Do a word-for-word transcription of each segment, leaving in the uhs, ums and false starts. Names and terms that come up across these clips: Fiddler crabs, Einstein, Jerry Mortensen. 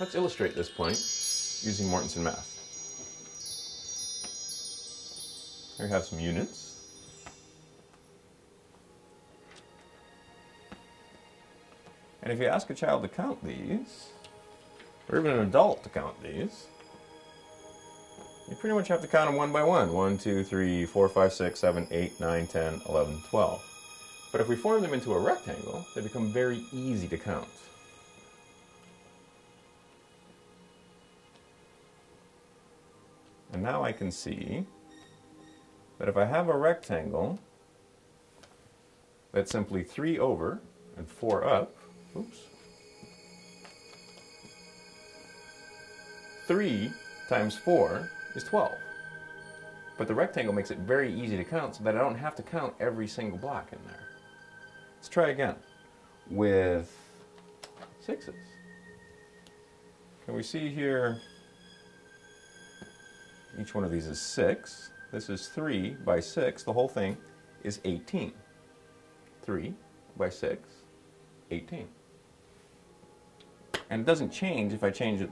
Let's illustrate this point using Mortensen math. Here we have some units. And if you ask a child to count these, or even an adult to count these, you pretty much have to count them one by one. one, two, three, four, five, six, seven, eight, nine, ten, eleven, twelve. But if we form them into a rectangle, they become very easy to count. And now I can see that if I have a rectangle that's simply three over and four up, oops, three times four is twelve. But the rectangle makes it very easy to count so that I don't have to count every single block in there. Let's try again with sixes. Can we see here each one of these is six. This is three by six. The whole thing is eighteen. three by six, eighteen. And it doesn't change if I change it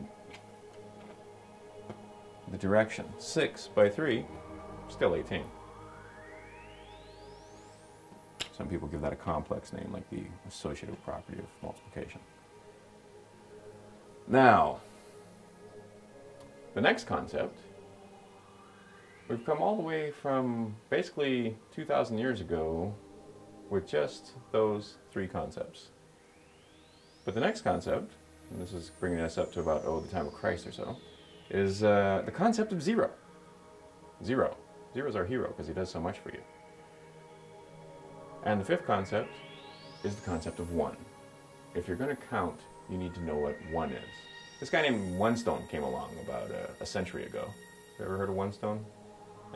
the direction. six by three, still eighteen. Some people give that a complex name, like the associative property of multiplication. Now, the next concept, we've come all the way from basically two thousand years ago with just those three concepts. But the next concept, and this is bringing us up to about, oh, the time of Christ or so, is uh, the concept of zero. Zero. Zero's our hero because he does so much for you. And the fifth concept is the concept of one. If you're going to count, you need to know what one is. This guy named One Stone came along about uh, a century ago. You ever heard of One Stone?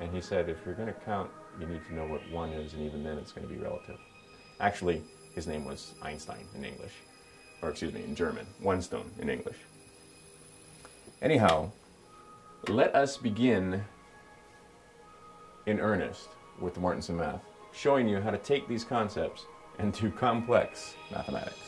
And he said, if you're going to count, you need to know what one is, and even then it's going to be relative. Actually, his name was Einstein in English. Or excuse me, in German. One Stone in English. Anyhow, let us begin in earnest with the Mortensen math, showing you how to take these concepts and do complex mathematics.